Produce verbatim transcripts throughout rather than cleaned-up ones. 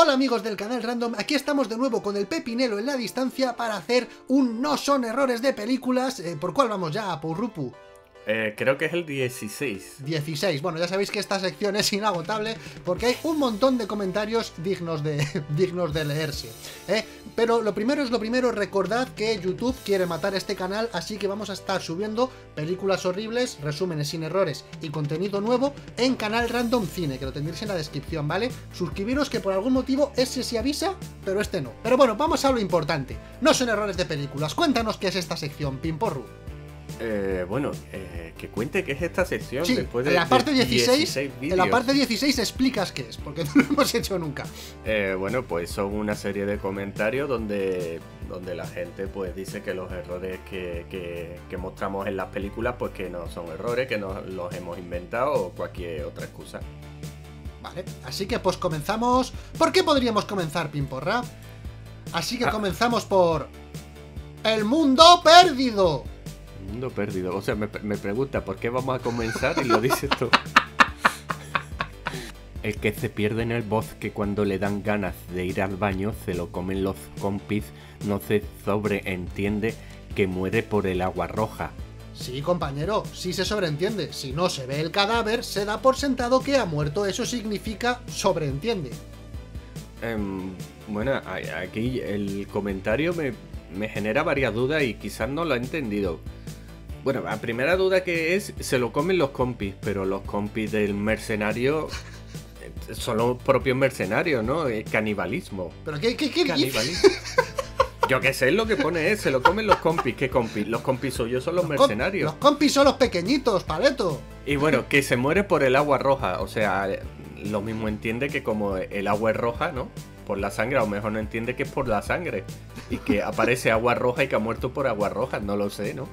Hola amigos del Canal Random, aquí estamos de nuevo con el pepinelo en la distancia para hacer un No Son Errores de Películas. Eh, ¿Por cuál vamos ya, Purrupu? Eh, creo que es el dieciséis. dieciséis, bueno, ya sabéis que esta sección es inagotable porque hay un montón de comentarios dignos de, dignos de leerse. ¿eh? Pero lo primero es lo primero, recordad que YouTube quiere matar este canal, así que vamos a estar subiendo películas horribles, resúmenes sin errores y contenido nuevo en Canal Random Cine, que lo tendréis en la descripción, ¿vale? Suscribiros, que por algún motivo ese se avisa, pero este no. Pero bueno, vamos a lo importante. No son errores de películas. Cuéntanos qué es esta sección, Pimporru. Eh, bueno, eh, que cuente qué es esta sección. Sí, después de, en la parte dieciséis, en la parte dieciséis explicas qué es, porque no lo hemos hecho nunca. Eh, bueno, pues son una serie de comentarios donde, donde la gente pues dice que los errores que, que, que mostramos en las películas pues que no son errores, que nos los hemos inventado o cualquier otra excusa. Vale, así que pues comenzamos. ¿Por qué podríamos comenzar, Pimporra? Así que ah. comenzamos por El Mundo Perdido. Mundo Perdido, o sea, me, me pregunta por qué vamos a comenzar y lo dices tú. El que se pierde en el bosque cuando le dan ganas de ir al baño se lo comen los compis, no se sobreentiende que muere por el agua roja. Sí, compañero, sí se sobreentiende. Si no se ve el cadáver, se da por sentado que ha muerto. Eso significa sobreentiende. Um, bueno, aquí el comentario me, me genera varias dudas y quizás no lo he entendido. Bueno, la primera duda que es, se lo comen los compis, pero los compis del mercenario son los propios mercenarios, ¿no? Es canibalismo. ¿Pero qué, qué, qué canibalismo? Yo qué sé, es lo que pone es, se lo comen los compis. ¿Qué compis? Los compis suyos son los, los mercenarios. Com los compis son los pequeñitos, paleto. Y bueno, que se muere por el agua roja, o sea, lo mismo entiende que como el agua es roja, ¿no? Por la sangre, a lo mejor no entiende que es por la sangre y que aparece agua roja y que ha muerto por agua roja, no lo sé, ¿no?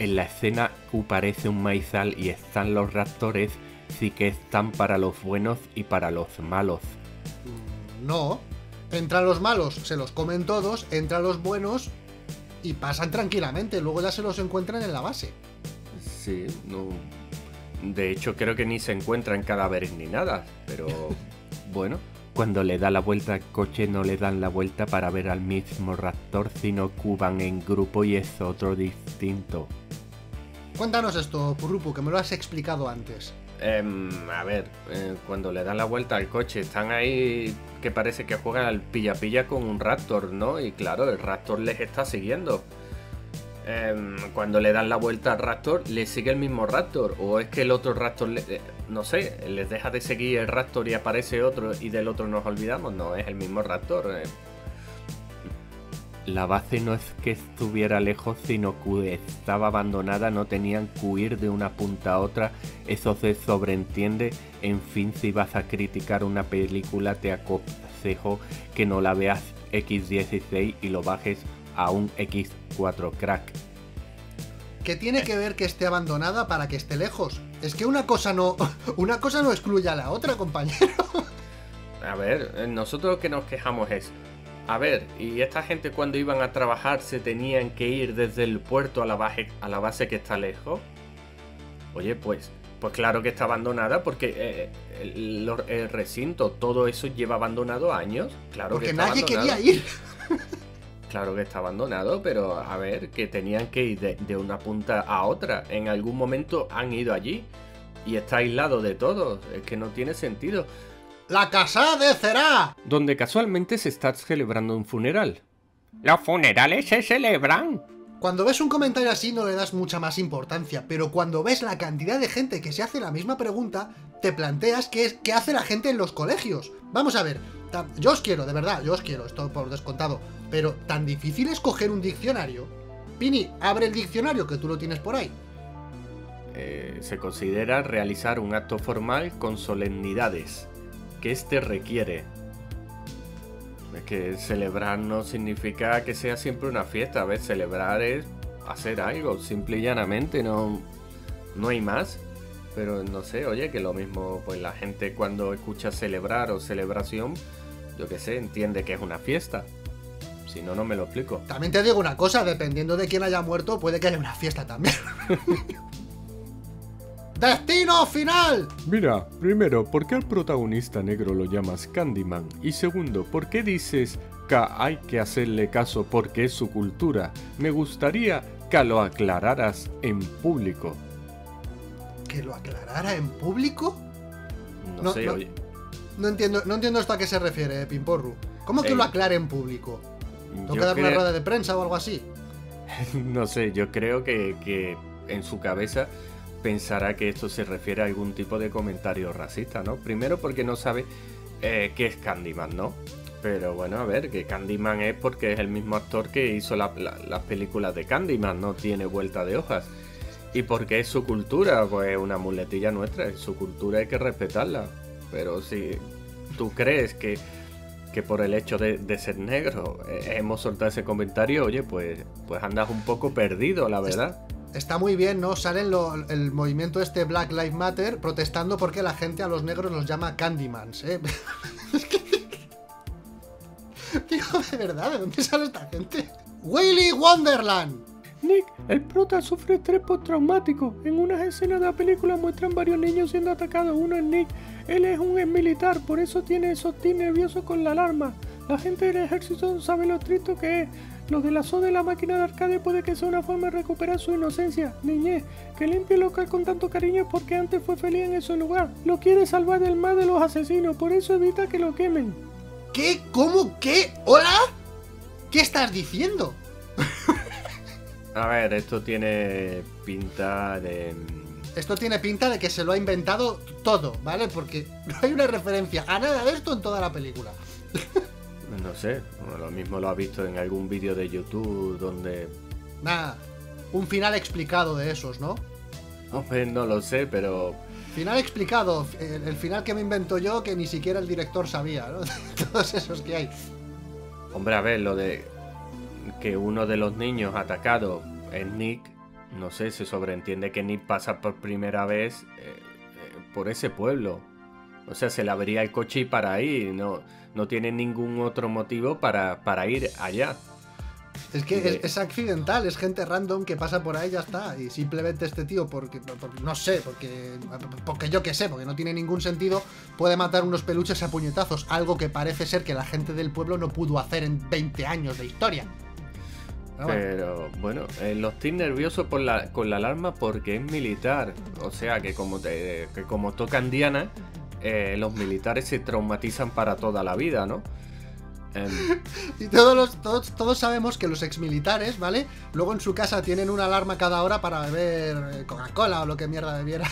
En la escena Q parece un maizal y están los raptores, sí que están para los buenos y para los malos. No, entran los malos, se los comen todos, entran los buenos y pasan tranquilamente, luego ya se los encuentran en la base. Sí, no. De hecho creo que ni se encuentran cadáveres ni nada, pero bueno. Cuando le da la vuelta al coche no le dan la vuelta para ver al mismo raptor, sino que van en grupo y es otro distinto. Cuéntanos esto, Purrupu, que me lo has explicado antes. Eh, a ver, eh, cuando le dan la vuelta al coche están ahí que parece que juegan al pilla-pilla con un raptor, ¿no? Y claro, el raptor les está siguiendo. Cuando le dan la vuelta al raptor, ¿le sigue el mismo raptor? ¿O es que el otro raptor, le, no sé, les deja de seguir el raptor y aparece otro y del otro nos olvidamos? No, es el mismo raptor. La base no es que estuviera lejos, sino que estaba abandonada, no tenían que huir de una punta a otra, eso se sobreentiende. En fin, si vas a criticar una película, te aconsejo que no la veas equis dieciséis y lo bajes a un equis cuatro, crack. ¿Qué tiene que ver que esté abandonada para que esté lejos? Es que una cosa no, una cosa no excluye a la otra, compañero. A ver, nosotros lo que nos quejamos es, a ver, y esta gente cuando iban a trabajar se tenían que ir desde el puerto a la base, a la base que está lejos. Oye, pues, pues claro que está abandonada porque eh, el, el recinto, todo eso lleva abandonado años. Claro, porque que está nadie abandonado. Quería ir. Claro que está abandonado, pero a ver, que tenían que ir de, de una punta a otra. En algún momento han ido allí y está aislado de todo. Es que no tiene sentido. ¡La casa de Cerá! Donde casualmente se está celebrando un funeral. ¡Los funerales se celebran! Cuando ves un comentario así no le das mucha más importancia, pero cuando ves la cantidad de gente que se hace la misma pregunta, te planteas qué, es, qué hace la gente en los colegios. Vamos a ver, yo os quiero, de verdad, yo os quiero, esto por descontado, pero ¿tan difícil es coger un diccionario? Pini, abre el diccionario, que tú lo tienes por ahí. Eh, se considera realizar un acto formal con solemnidades, que este requiere. Es que celebrar no significa que sea siempre una fiesta. A ver, celebrar es hacer algo, simple y llanamente, no, no hay más. Pero no sé, oye, que lo mismo, pues la gente cuando escucha celebrar o celebración, yo qué sé, entiende que es una fiesta. Si no, no me lo explico. También te digo una cosa, dependiendo de quién haya muerto, puede que haya una fiesta también. ¡Destino Final! Mira, primero, ¿por qué al protagonista negro lo llamas Candyman? Y segundo, ¿por qué dices que hay que hacerle caso porque es su cultura? Me gustaría que lo aclararas en público. ¿Que lo aclarara en público? No, no sé, no, oye. No entiendo, no entiendo esto a qué se refiere, eh, Pimporru. ¿Cómo que eh, lo aclare en público? ¿Tengo que dar una rueda de prensa o algo así? No sé, yo creo que, que en su cabeza pensará que esto se refiere a algún tipo de comentario racista, ¿no? Primero porque no sabe eh, qué es Candyman, ¿no? Pero bueno, a ver, que Candyman es porque es el mismo actor que hizo la, la, las películas de Candyman, no tiene vuelta de hojas. Y porque es su cultura, pues una muletilla nuestra, es su cultura, hay que respetarla. Pero si tú crees que, que por el hecho de, de ser negro eh, hemos soltado ese comentario, oye, pues, pues andas un poco perdido, la verdad. Está muy bien, ¿no? Salen lo, el movimiento este Black Lives Matter protestando porque la gente a los negros los llama Candymans, ¿eh? Es que... Digo, de verdad, ¿de dónde sale esta gente? ¡Willy's Wonderland! Nick, el prota sufre estrés postraumático. En unas escenas de la película muestran varios niños siendo atacados. Uno es Nick. Él es un militar, por eso tiene esos tics nerviosos con la alarma. La gente del ejército no sabe lo triste que es. Los de la zona de la máquina de arcade puede que sea una forma de recuperar su inocencia. Niñez, que limpie el local con tanto cariño porque antes fue feliz en ese lugar. Lo quiere salvar del mar de los asesinos, por eso evita que lo quemen. ¿Qué? ¿Cómo? ¿Qué? ¿Hola? ¿Qué estás diciendo? A ver, esto tiene pinta de... Esto tiene pinta de que se lo ha inventado todo, ¿vale? Porque no hay una referencia a nada de esto en toda la película. No sé, bueno, lo mismo lo has visto en algún vídeo de YouTube donde... Nada, un final explicado de esos, ¿no? No, pues no lo sé, pero... Final explicado, el, el final que me invento yo que ni siquiera el director sabía, ¿no? Todos esos que hay. Hombre, a ver, lo de que uno de los niños atacados es Nick, no sé, se sobreentiende que Nick pasa por primera vez eh, eh, por ese pueblo. O sea, se le abría el coche y para ahí, no, no tiene ningún otro motivo para, para ir allá. Es que de... es, es accidental, es gente random que pasa por ahí y ya está. Y simplemente este tío, porque, porque no sé, porque, porque yo qué sé, porque no tiene ningún sentido, puede matar unos peluches a puñetazos, algo que parece ser que la gente del pueblo no pudo hacer en veinte años de historia. Pero bueno, eh, los tics nerviosos por la, con la alarma porque es militar. O sea, que como, te, que como tocan Diana... Eh, los militares se traumatizan para toda la vida, ¿no? Eh... Y todos, los, todos, todos sabemos que los exmilitares, ¿vale? Luego en su casa tienen una alarma cada hora para beber Coca-Cola o lo que mierda bebiera.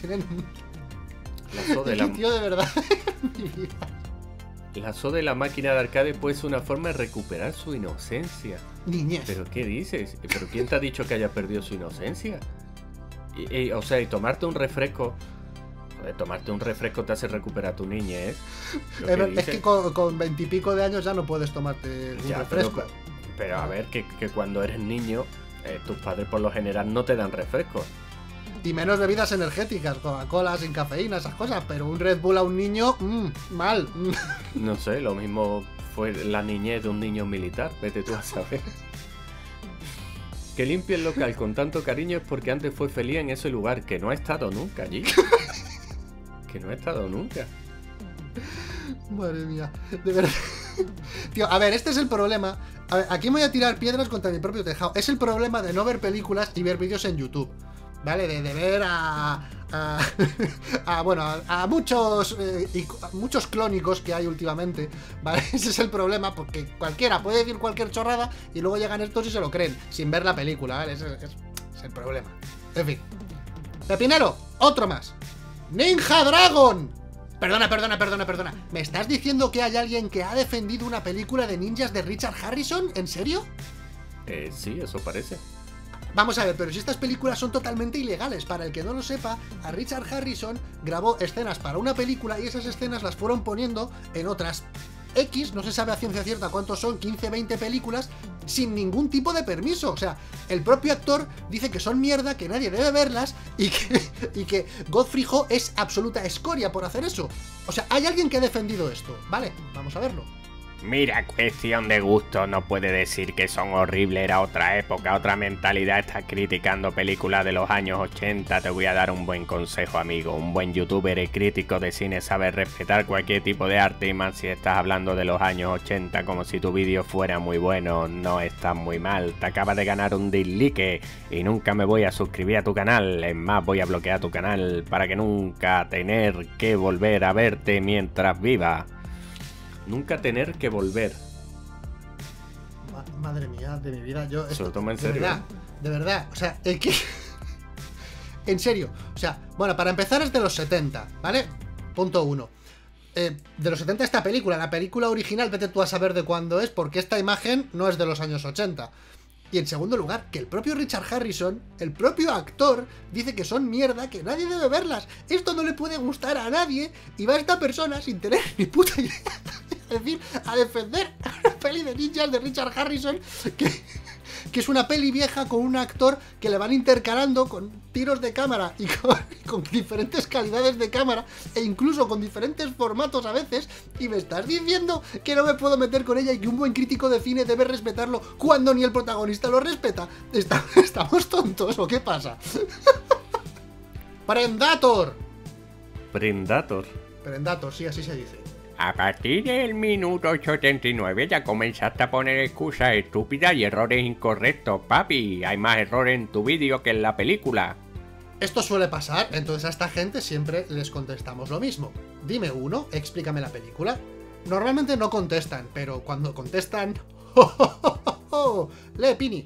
Tienen... Lazo de la... Tío, de verdad. Lazo de la máquina de arcade puede ser una forma de recuperar su inocencia. Niñez. ¿Pero qué dices? ¿Pero quién te ha dicho que haya perdido su inocencia? Y, y, o sea, y tomarte un refresco... De tomarte un refresco te hace recuperar tu niñez. Es que, es que con veintipico de años ya no puedes tomarte un ya, refresco. Pero, pero a ver, que, que cuando eres niño, eh, tus padres por lo general no te dan refrescos. Y menos bebidas energéticas, Coca-Cola sin cafeína, esas cosas. Pero un Red Bull a un niño, mmm, mal. No sé, lo mismo fue la niñez de un niño militar, vete tú a saber. Que limpie el local con tanto cariño es porque antes fue feliz en ese lugar, que no ha estado nunca allí. Que no he estado nunca. Madre mía, de verdad. Tío, a ver, este es el problema. A ver, aquí me voy a tirar piedras contra mi propio tejado. Es el problema de no ver películas y ver vídeos en YouTube, ¿vale? De, de ver a... a, a bueno, a, a muchos eh, y, a muchos clónicos que hay últimamente, ¿vale? Ese es el problema, porque cualquiera puede decir cualquier chorrada y luego llegan estos y se lo creen, sin ver la película, ¿vale? Ese es, es el problema. En fin. Pepinero, otro más. ¡Ninja Dragon! Perdona, perdona, perdona, perdona. ¿Me estás diciendo que hay alguien que ha defendido una película de ninjas de Richard Harrison? ¿En serio? Eh, sí, eso parece. Vamos a ver, pero si estas películas son totalmente ilegales. Para el que no lo sepa, a Richard Harrison grabó escenas para una película y esas escenas las fueron poniendo en otras X, no se sabe a ciencia cierta cuántos son, quince, veinte películas, sin ningún tipo de permiso. O sea, el propio actor dice que son mierda, que nadie debe verlas y que, y que Godfrey Ho es absoluta escoria por hacer eso. O sea, hay alguien que ha defendido esto, ¿vale? Vamos a verlo. Mira, cuestión de gusto, no puede decir que son horribles, era otra época, otra mentalidad, estás criticando películas de los años ochenta, te voy a dar un buen consejo, amigo. Un buen youtuber y crítico de cine sabe respetar cualquier tipo de arte, y más si estás hablando de los años ochenta, como si tu vídeo fuera muy bueno, no estás muy mal, te acabas de ganar un dislike y nunca me voy a suscribir a tu canal, es más, voy a bloquear tu canal para que nunca tener que volver a verte mientras viva. Nunca tener que volver. Madre mía, de mi vida. Yo, esto, se lo toma en serio. De verdad, de verdad. O sea, es que... en serio. O sea, bueno, para empezar es de los setenta, ¿vale? Punto uno. Eh, de los setenta esta película. La película original, vete tú a saber de cuándo es, porque esta imagen no es de los años ochenta. Y en segundo lugar, que el propio Richard Harrison, el propio actor, dice que son mierda, que nadie debe verlas. Esto no le puede gustar a nadie, y va esta persona sin tener ni puta idea. Es decir, a defender a una peli de ninjas de Richard Harrison, que, que es una peli vieja con un actor que le van intercalando con tiros de cámara y con, con diferentes calidades de cámara e incluso con diferentes formatos a veces, y me estás diciendo que no me puedo meter con ella y que un buen crítico de cine debe respetarlo cuando ni el protagonista lo respeta. ¿Está, ¿Estamos tontos o qué pasa? ¡Predator! ¿Predator? Predator, sí, así se dice. A partir del minuto setenta y nueve ya comenzaste a poner excusas estúpidas y errores incorrectos, papi. Hay más errores en tu vídeo que en la película. Esto suele pasar, entonces a esta gente siempre les contestamos lo mismo. Dime uno, explícame la película. Normalmente no contestan, pero cuando contestan... ¡Oh, oh, oh, oh, oh! ¡Lee, Pini!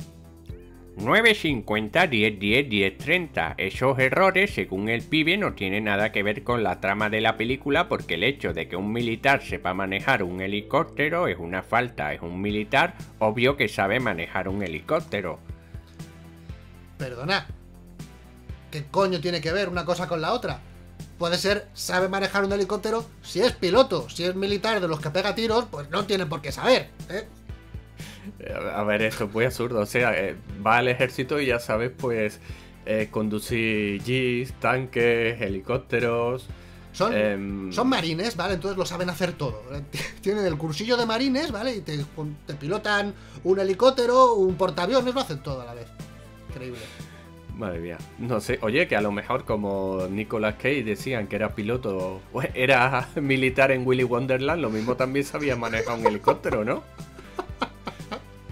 nueve cincuenta, diez diez, diez treinta. Esos errores, según el pibe, no tienen nada que ver con la trama de la película, porque el hecho de que un militar sepa manejar un helicóptero es una falta. Es un militar, obvio que sabe manejar un helicóptero. Perdona. ¿Qué coño tiene que ver una cosa con la otra? Puede ser, sabe manejar un helicóptero si es piloto. Si es militar de los que pega tiros, pues no tiene por qué saber, ¿eh? A ver, esto es muy absurdo. O sea, eh, va al ejército y ya sabes, pues, eh, conducir jeeps, tanques, helicópteros. Son, eh, son marines, ¿vale? Entonces lo saben hacer todo. Tienen el cursillo de marines, ¿vale? Y te, te pilotan un helicóptero, un portaaviones, lo hacen todo a la vez. Increíble. Madre mía. No sé, oye, que a lo mejor como Nicolas Cage decían que era piloto, pues era militar en Willy's Wonderland, lo mismo también sabía manejar un helicóptero, ¿no?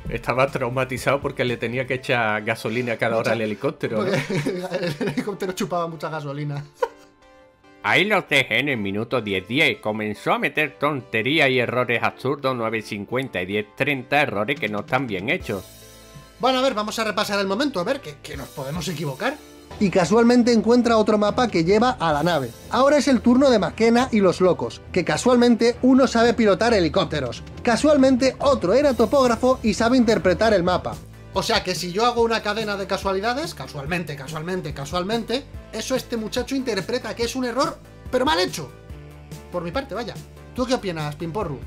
Estaba traumatizado porque le tenía que echar gasolina cada hora al helicóptero, ¿no? El helicóptero chupaba mucha gasolina. Ahí los dejé en el minuto diez diez. Comenzó a meter tonterías y errores absurdos. Nueve cincuenta y diez treinta, errores que no están bien hechos. Bueno, a ver, vamos a repasar el momento, a ver, que, que nos podemos equivocar. Y casualmente encuentra otro mapa que lleva a la nave. Ahora es el turno de McKenna y los locos, que casualmente uno sabe pilotar helicópteros. Casualmente otro era topógrafo y sabe interpretar el mapa. O sea que si yo hago una cadena de casualidades, casualmente, casualmente, casualmente, eso este muchacho interpreta que es un error, pero mal hecho. Por mi parte, vaya. ¿Tú qué opinas, Pimporru?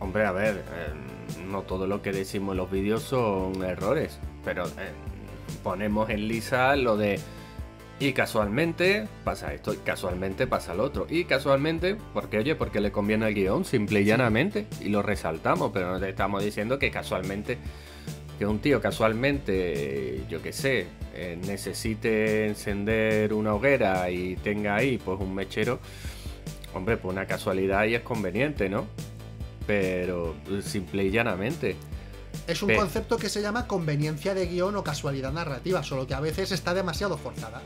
Hombre, a ver, eh, no todo lo que decimos en los vídeos son errores, pero... Eh... ponemos en lisa lo de y casualmente pasa esto, y casualmente pasa lo otro, y casualmente, porque oye, porque le conviene al guión, simple y llanamente, y lo resaltamos, pero no te estamos diciendo que casualmente, que un tío casualmente, yo qué sé, eh, necesite encender una hoguera y tenga ahí pues un mechero, hombre, pues una casualidad y es conveniente, ¿no? Pero simple y llanamente. Es un concepto que se llama conveniencia de guión o casualidad narrativa, solo que a veces está demasiado forzada.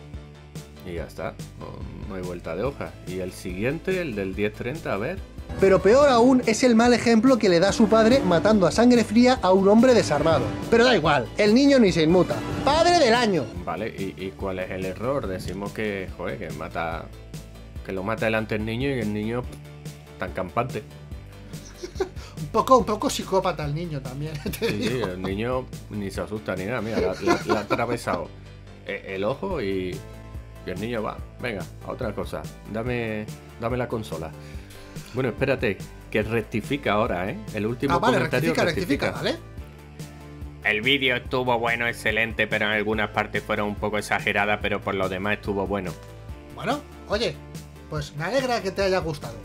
Y ya está, no, no hay vuelta de hoja. Y el siguiente, el del diez treinta, a ver... Pero peor aún es el mal ejemplo que le da su padre matando a sangre fría a un hombre desarmado. Pero da igual, el niño ni se inmuta. ¡Padre del año! Vale, ¿y, y cuál es el error? Decimos que, joder, que mata... que lo mata delante el niño y el niño... tan campante. Un poco, un poco psicópata el niño también. Te sí, digo. El niño ni se asusta ni nada, mira, la ha atravesado el ojo y, y el niño va, venga, a otra cosa, dame, dame la consola. Bueno, espérate, que rectifica ahora, ¿eh? El último ah, vale, comentario rectifica, rectifica, ¿vale? El vídeo estuvo bueno, excelente, pero en algunas partes fueron un poco exageradas, pero por lo demás estuvo bueno. Bueno, oye, pues me alegra que te haya gustado.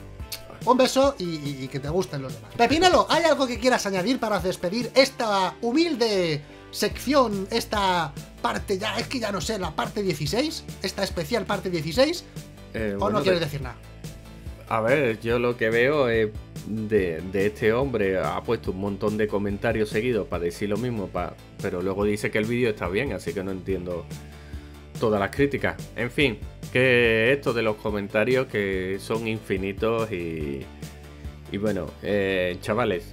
Un beso y, y, y que te gusten los demás. Pepinelo, ¿hay algo que quieras añadir para despedir esta humilde sección, esta parte ya, es que ya no sé, la parte dieciséis, esta especial parte dieciséis? Eh, ¿O bueno, no quieres te... decir nada? A ver, yo lo que veo es de, de este hombre ha puesto un montón de comentarios seguidos para decir lo mismo, para, pero luego dice que el vídeo está bien, así que no entiendo todas las críticas. En fin, que esto de los comentarios que son infinitos y, y bueno, eh, chavales,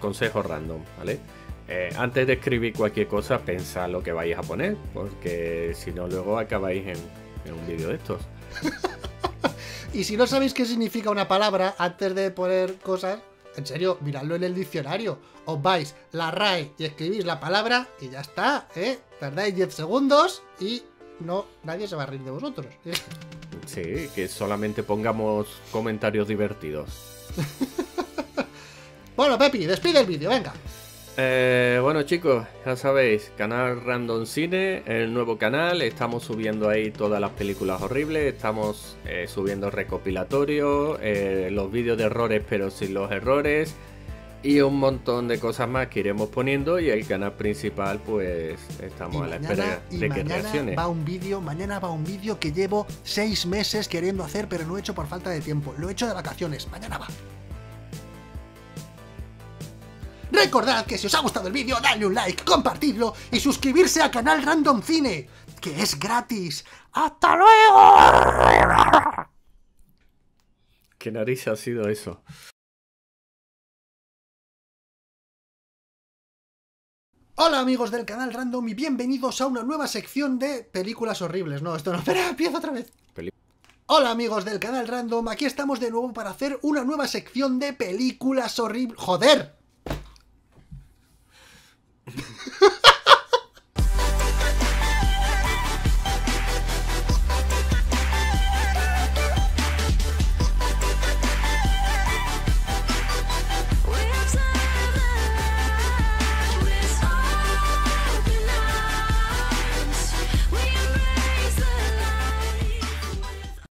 consejo random, ¿vale? Eh, antes de escribir cualquier cosa, pensad lo que vais a poner, porque si no luego acabáis en, en un vídeo de estos. Y si no sabéis qué significa una palabra, antes de poner cosas, en serio, miradlo en el diccionario. Os vais la R A E y escribís la palabra y ya está, ¿eh? Tardáis diez segundos y no, nadie se va a reír de vosotros. Sí, que solamente pongamos comentarios divertidos. Bueno, Pepi, despide el vídeo, venga. Eh, bueno, chicos, ya sabéis, Canal Random Cine, el nuevo canal. Estamos subiendo ahí todas las películas horribles. Estamos eh, subiendo recopilatorios, eh, los vídeos de errores pero sin los errores, y un montón de cosas más que iremos poniendo. Y el canal principal, pues estamos y a la mañana, espera de y que reaccione. Va un vídeo, mañana va un vídeo que llevo seis meses queriendo hacer, pero no he hecho por falta de tiempo. Lo he hecho de vacaciones, mañana va. Recordad que si os ha gustado el vídeo, dadle un like, compartidlo y suscribirse a Canal Random Cine, que es gratis. ¡Hasta luego! ¿Qué nariz ha sido eso? Hola amigos del Canal Random y bienvenidos a una nueva sección de películas horribles. No, esto no, espera, empiezo otra vez. Peli Hola amigos del Canal Random, aquí estamos de nuevo para hacer una nueva sección de películas horribles. ¡Joder!